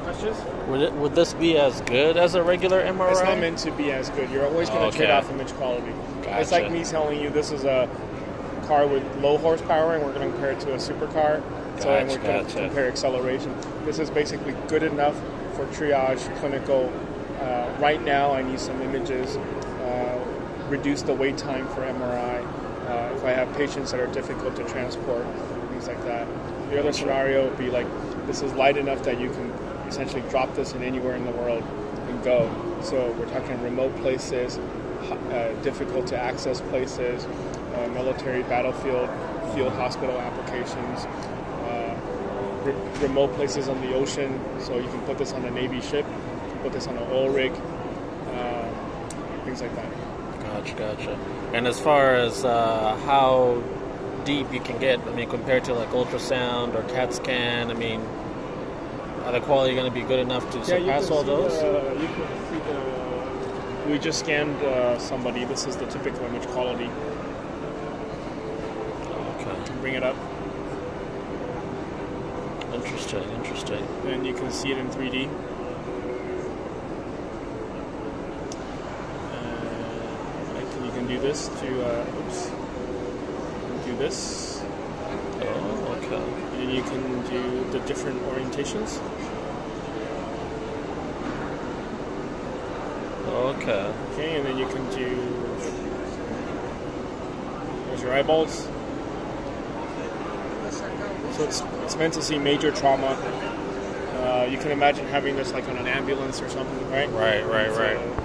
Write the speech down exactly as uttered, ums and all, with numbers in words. Would, would, it, would this be as good as a regular M R I? It's not meant to be as good. You're always going to okay. trade off image quality. Gotcha. It's like me telling you this is a car with low horsepower and we're going to compare it to a supercar. Gotcha, so and we're gotcha. going to compare acceleration. This is basically good enough for triage, clinical. Uh, right now I need some images, uh, reduce the wait time for M R I. Uh, if I have patients that are difficult to transport, things like that. The other scenario would be like, this is light enough that you can essentially drop this in anywhere in the world and go. So we're talking remote places, uh, difficult to access places, uh, military battlefield, field hospital applications, uh, re- remote places on the ocean. So you can put this on a Navy ship, you can put this on an oil rig, uh, things like that. Gotcha, gotcha. And as far as uh, how deep you can get, I mean, compared to like ultrasound or CAT scan, I mean, are the quality going to be good enough to yeah, surpass all those? The, you can see the, we just scanned uh, somebody. This is the typical image quality. Okay. Bring it up. Interesting, interesting. And you can see it in three D. Uh, and you can do this to, uh, oops. Do this. Oh, okay. And you can do the different orientations. Okay. Okay, and then you can do. There's your eyeballs. So it's it's meant to see major trauma. Uh, you can imagine having this like on an ambulance or something, right? Right, right, so, right.